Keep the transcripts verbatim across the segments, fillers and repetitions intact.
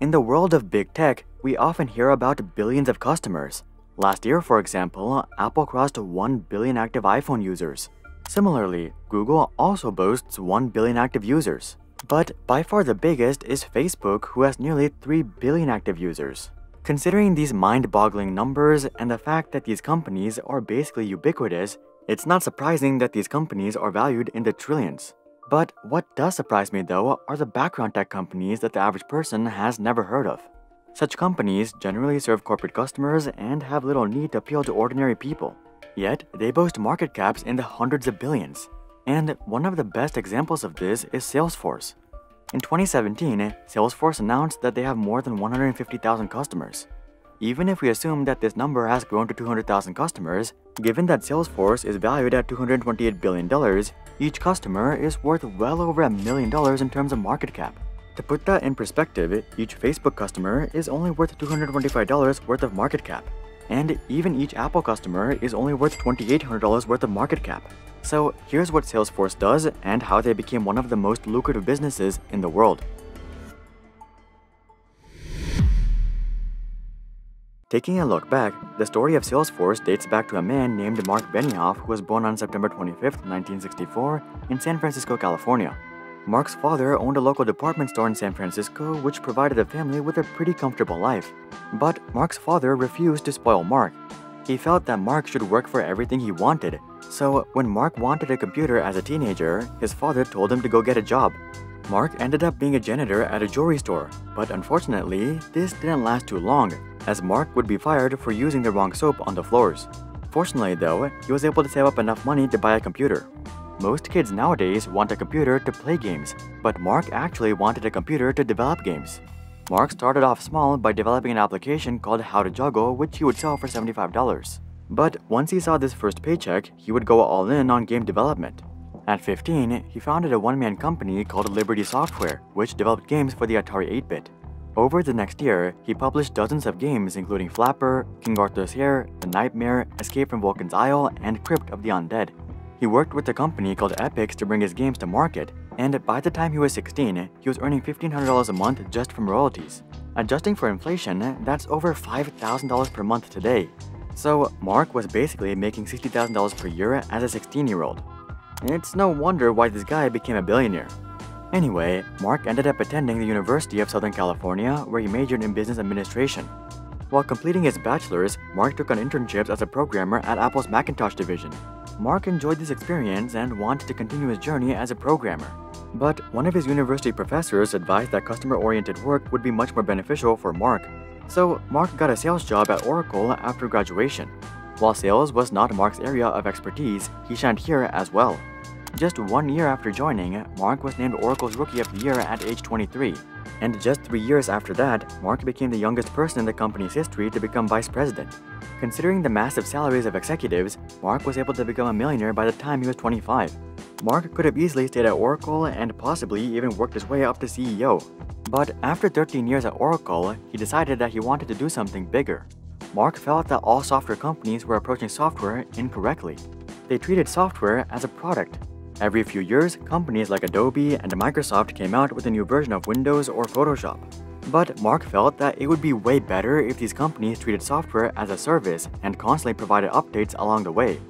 In the world of big tech, we often hear about billions of customers. Last year, for example, Apple crossed one billion active iPhone users. Similarly, Google also boasts one billion active users. But by far the biggest is Facebook, who has nearly three billion active users. Considering these mind-boggling numbers and the fact that these companies are basically ubiquitous, it's not surprising that these companies are valued in the trillions. But what does surprise me, though, are the background tech companies that the average person has never heard of. Such companies generally serve corporate customers and have little need to appeal to ordinary people. Yet, they boast market caps in the hundreds of billions. And one of the best examples of this is Salesforce. In twenty seventeen, Salesforce announced that they have more than one hundred fifty thousand customers. Even if we assume that this number has grown to two hundred thousand customers, given that Salesforce is valued at two hundred twenty-eight billion dollars, each customer is worth well over a million dollars in terms of market cap. To put that in perspective, each Facebook customer is only worth two hundred twenty-five dollars worth of market cap. And even each Apple customer is only worth two thousand eight hundred dollars worth of market cap. So here's what Salesforce does and how they became one of the most lucrative businesses in the world. Taking a look back, the story of Salesforce dates back to a man named Marc Benioff, who was born on September twenty-fifth, nineteen sixty-four, in San Francisco, California. Marc's father owned a local department store in San Francisco, which provided the family with a pretty comfortable life. But Marc's father refused to spoil Marc. He felt that Marc should work for everything he wanted. So when Marc wanted a computer as a teenager, his father told him to go get a job. Marc ended up being a janitor at a jewelry store. But unfortunately, this didn't last too long, as Marc would be fired for using the wrong soap on the floors. Fortunately though, he was able to save up enough money to buy a computer. Most kids nowadays want a computer to play games, but Marc actually wanted a computer to develop games. Marc started off small by developing an application called How to Juggle, which he would sell for seventy-five dollars. But once he saw this first paycheck, he would go all in on game development. At fifteen, he founded a one-man company called Liberty Software, which developed games for the Atari eight bit. Over the next year, he published dozens of games including Flapper, King Arthur's Hair, The Nightmare, Escape from Vulcan's Isle, and Crypt of the Undead. He worked with a company called Epics to bring his games to market, and by the time he was sixteen, he was earning fifteen hundred dollars a month just from royalties. Adjusting for inflation, that's over five thousand dollars per month today. So Marc was basically making sixty thousand dollars per year as a sixteen-year-old. It's no wonder why this guy became a billionaire. Anyway, Marc ended up attending the University of Southern California, where he majored in business administration. While completing his bachelor's, Marc took on internships as a programmer at Apple's Macintosh division. Marc enjoyed this experience and wanted to continue his journey as a programmer. But one of his university professors advised that customer-oriented work would be much more beneficial for Marc. So Marc got a sales job at Oracle after graduation. While sales was not Marc's area of expertise, he shined here as well. Just one year after joining, Marc was named Oracle's Rookie of the Year at age twenty-three. And just three years after that, Marc became the youngest person in the company's history to become vice president. Considering the massive salaries of executives, Marc was able to become a millionaire by the time he was twenty-five. Marc could have easily stayed at Oracle and possibly even worked his way up to C E O. But after thirteen years at Oracle, he decided that he wanted to do something bigger. Marc felt that all software companies were approaching software incorrectly. They treated software as a product. Every few years, companies like Adobe and Microsoft came out with a new version of Windows or Photoshop. But Marc felt that it would be way better if these companies treated software as a service and constantly provided updates along the way.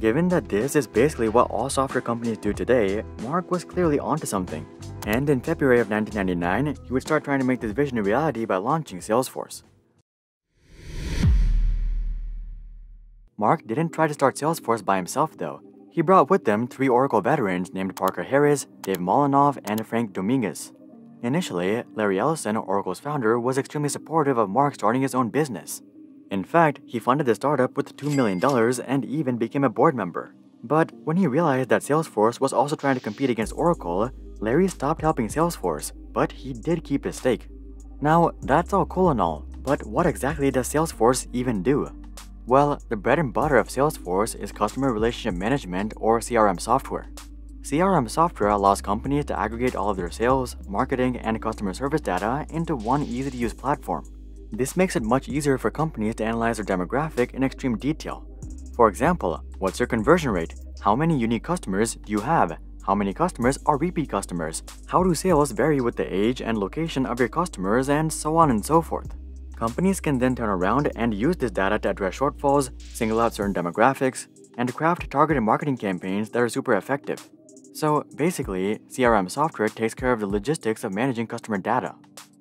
Given that this is basically what all software companies do today, Marc was clearly onto something. And in February of nineteen ninety-nine, he would start trying to make this vision a reality by launching Salesforce. Marc didn't try to start Salesforce by himself though. He brought with them three Oracle veterans named Parker Harris, Dave Moellenhoff, and Frank Dominguez. Initially, Larry Ellison, Oracle's founder, was extremely supportive of Marc starting his own business. In fact, he funded the startup with two million dollars and even became a board member. But when he realized that Salesforce was also trying to compete against Oracle, Larry stopped helping Salesforce, but he did keep his stake. Now, that's all cool and all, but what exactly does Salesforce even do? Well, the bread and butter of Salesforce is customer relationship management, or C R M software. C R M software allows companies to aggregate all of their sales, marketing, and customer service data into one easy-to-use platform. This makes it much easier for companies to analyze their demographic in extreme detail. For example, what's your conversion rate? How many unique customers do you have? How many customers are repeat customers? How do sales vary with the age and location of your customers, and so on and so forth? Companies can then turn around and use this data to address shortfalls, single out certain demographics, and craft targeted marketing campaigns that are super effective. So basically, C R M software takes care of the logistics of managing customer data.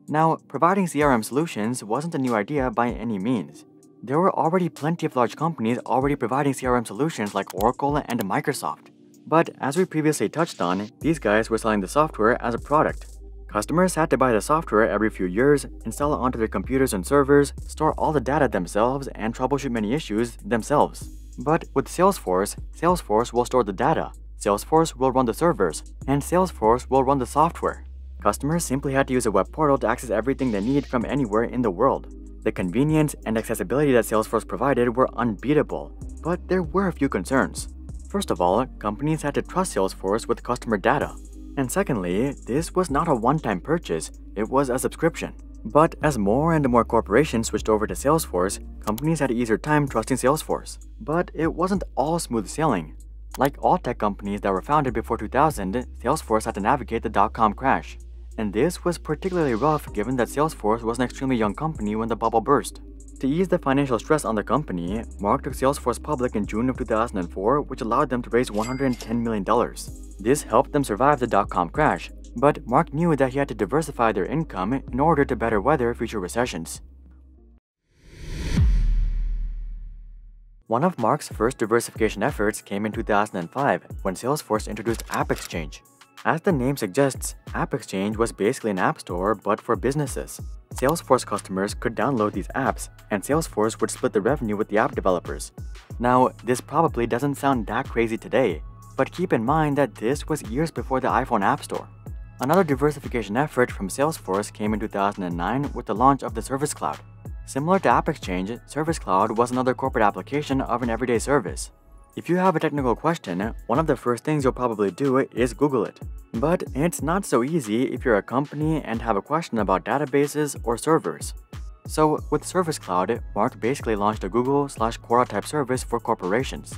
Now, providing C R M solutions wasn't a new idea by any means. There were already plenty of large companies already providing C R M solutions like Oracle and Microsoft. But as we previously touched on, these guys were selling the software as a product. Customers had to buy the software every few years, install it onto their computers and servers, store all the data themselves, and troubleshoot many issues themselves. But with Salesforce, Salesforce will store the data, Salesforce will run the servers, and Salesforce will run the software. Customers simply had to use a web portal to access everything they need from anywhere in the world. The convenience and accessibility that Salesforce provided were unbeatable, but there were a few concerns. First of all, companies had to trust Salesforce with customer data. And secondly, this was not a one-time purchase, it was a subscription. But as more and more corporations switched over to Salesforce, companies had an easier time trusting Salesforce. But it wasn't all smooth sailing. Like all tech companies that were founded before two thousand, Salesforce had to navigate the dot-com crash. And this was particularly rough given that Salesforce was an extremely young company when the bubble burst. To ease the financial stress on the company, Marc took Salesforce public in June of two thousand four, which allowed them to raise one hundred ten million dollars. This helped them survive the dot-com crash, but Marc knew that he had to diversify their income in order to better weather future recessions. One of Marc's first diversification efforts came in two thousand five, when Salesforce introduced AppExchange. As the name suggests, AppExchange was basically an app store but for businesses. Salesforce customers could download these apps, and Salesforce would split the revenue with the app developers. Now, this probably doesn't sound that crazy today, but keep in mind that this was years before the iPhone App Store. Another diversification effort from Salesforce came in two thousand nine with the launch of the Service Cloud. Similar to AppExchange, Service Cloud was another corporate application of an everyday service. If you have a technical question, one of the first things you'll probably do is Google it. But it's not so easy if you're a company and have a question about databases or servers. So with Service Cloud, Marc basically launched a Google slash Quora type service for corporations.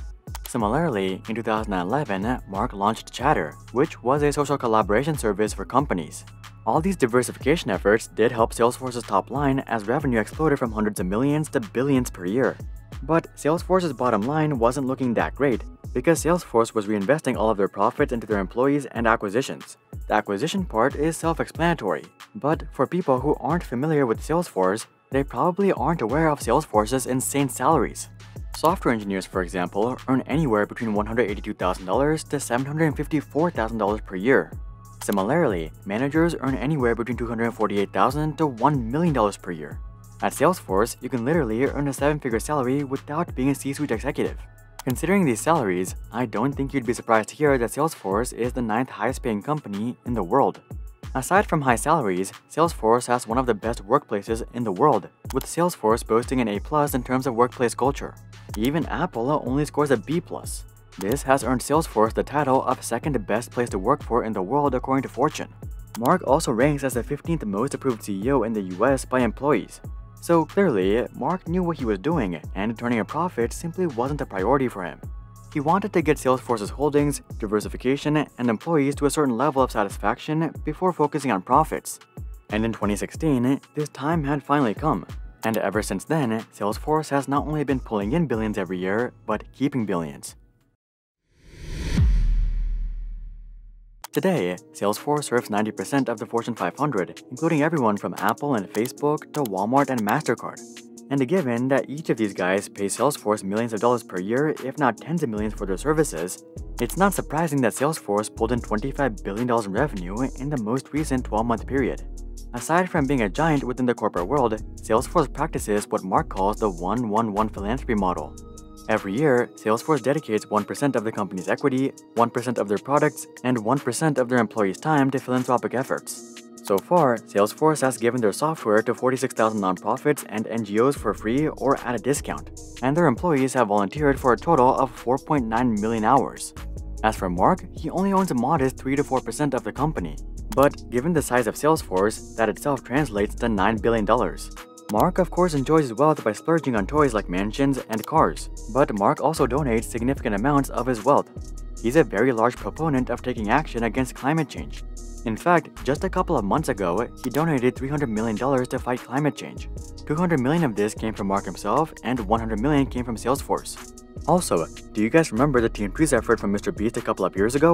Similarly, in two thousand eleven, Marc launched Chatter, which was a social collaboration service for companies. All these diversification efforts did help Salesforce's top line as revenue exploded from hundreds of millions to billions per year. But Salesforce's bottom line wasn't looking that great because Salesforce was reinvesting all of their profits into their employees and acquisitions. The acquisition part is self-explanatory, but for people who aren't familiar with Salesforce, they probably aren't aware of Salesforce's insane salaries. Software engineers, for example, earn anywhere between one hundred eighty-two thousand dollars to seven hundred fifty-four thousand dollars per year. Similarly, managers earn anywhere between two hundred forty-eight thousand dollars to one million dollars per year. At Salesforce, you can literally earn a seven-figure salary without being a C-suite executive. Considering these salaries, I don't think you'd be surprised to hear that Salesforce is the ninth highest-paying company in the world. Aside from high salaries, Salesforce has one of the best workplaces in the world, with Salesforce boasting an A plus in terms of workplace culture. Even Apple only scores a B plus. This has earned Salesforce the title of second best place to work for in the world according to Fortune. Marc also ranks as the fifteenth most approved C E O in the U S by employees. So clearly, Marc knew what he was doing, and turning a profit simply wasn't a priority for him. He wanted to get Salesforce's holdings, diversification, and employees to a certain level of satisfaction before focusing on profits. And in twenty sixteen, this time had finally come. And ever since then, Salesforce has not only been pulling in billions every year, but keeping billions. Today, Salesforce serves ninety percent of the Fortune five hundred, including everyone from Apple and Facebook to Walmart and MasterCard. And given that each of these guys pays Salesforce millions of dollars per year, if not tens of millions for their services, it's not surprising that Salesforce pulled in twenty-five billion dollars in revenue in the most recent twelve-month period. Aside from being a giant within the corporate world, Salesforce practices what Marc calls the one one one philanthropy model. Every year, Salesforce dedicates one percent of the company's equity, one percent of their products, and one percent of their employees' time to philanthropic efforts. So far, Salesforce has given their software to forty-six thousand nonprofits and N G Os for free or at a discount, and their employees have volunteered for a total of four point nine million hours. As for Marc, he only owns a modest three to four percent of the company, but given the size of Salesforce, that itself translates to nine billion dollars. Marc, of course, enjoys his wealth by splurging on toys like mansions and cars, but Marc also donates significant amounts of his wealth. he's a very large proponent of taking action against climate change. In fact, just a couple of months ago, he donated three hundred million dollars to fight climate change. two hundred million dollars of this came from Marc himself, and one hundred million dollars came from Salesforce. Also, do you guys remember the Team Trees effort from Mister Beast a couple of years ago?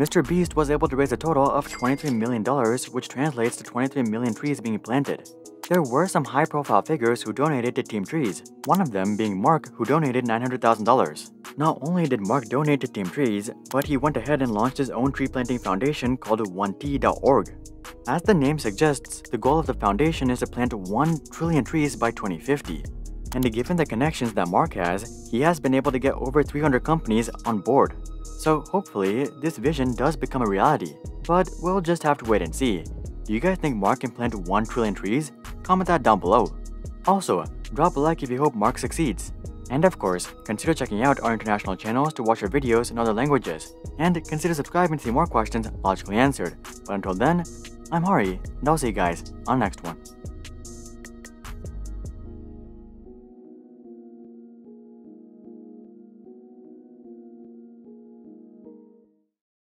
Mister Beast was able to raise a total of twenty-three million dollars, which translates to twenty-three million trees being planted. There were some high-profile figures who donated to Team Trees, one of them being Marc, who donated nine hundred thousand dollars. Not only did Marc donate to Team Trees, but he went ahead and launched his own tree planting foundation called one T dot org. As the name suggests, the goal of the foundation is to plant one trillion trees by twenty fifty. And given the connections that Marc has, he has been able to get over three hundred companies on board. So hopefully, this vision does become a reality, but we'll just have to wait and see. Do you guys think Marc can plant one trillion trees? Comment that down below. Also, drop a like if you hope Marc succeeds. And of course, consider checking out our international channels to watch our videos in other languages. And consider subscribing to see more questions logically answered. But until then, I'm Hari, and I'll see you guys on the next one.